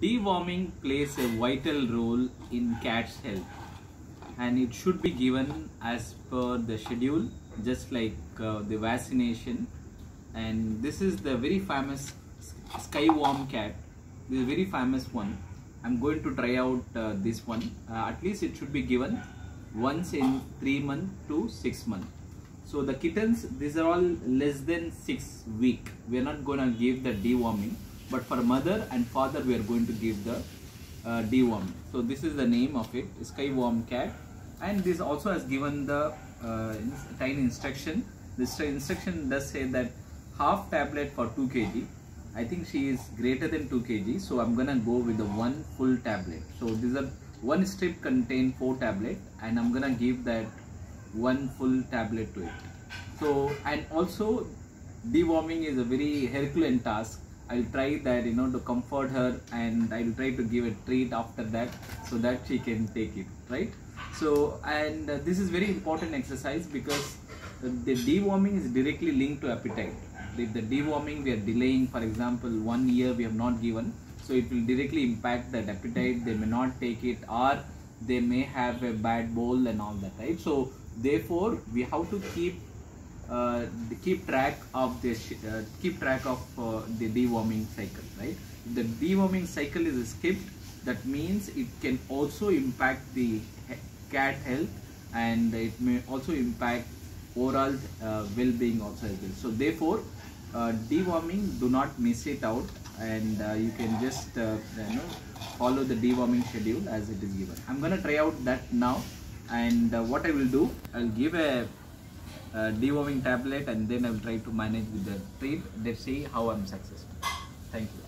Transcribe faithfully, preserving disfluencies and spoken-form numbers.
Deworming plays a vital role in cat's health, and it should be given as per the schedule, just like uh, the vaccination. And this is the very famous Skyworm cat, the very famous one. I'm going to try out uh, this one. Uh, at least it should be given once in three months to six months. So the kittens, these are all less than six week. We are not going to give the deworming. But for mother and father, we are going to give the uh, deworm. So this is the name of it, Skyworm cat. And this also has given the uh, tiny instruction. This instruction does say that half tablet for two kilograms. I think she is greater than two kilograms, so I'm gonna go with the one full tablet. So these are one strip contain four tablets, and I'm gonna give that one full tablet to it. So, and also deworming is a very Herculean task. I'll try that, you know, to comfort her, and I'll try to give a treat after that so that she can take it, right? So, and uh, this is very important exercise, because the, the deworming is directly linked to appetite. If the deworming we are delaying, for example, one year we have not given, so it will directly impact that appetite. They may not take it, or they may have a bad bowl and all that, right? So therefore, we have to keep Uh, keep track of the uh, keep track of uh, the deworming cycle, right? If the deworming cycle is skipped, that means it can also impact the he cat health, and it may also impact overall uh, well-being also as well. So therefore, uh, deworming, do not miss it out, and uh, you can just uh, you know, follow the deworming schedule as it is given. I'm gonna try out that now, and uh, what I will do, I'll give a Uh, deworming tablet, and then I will try to manage with the treat. Let's see how I'm successful. Thank you.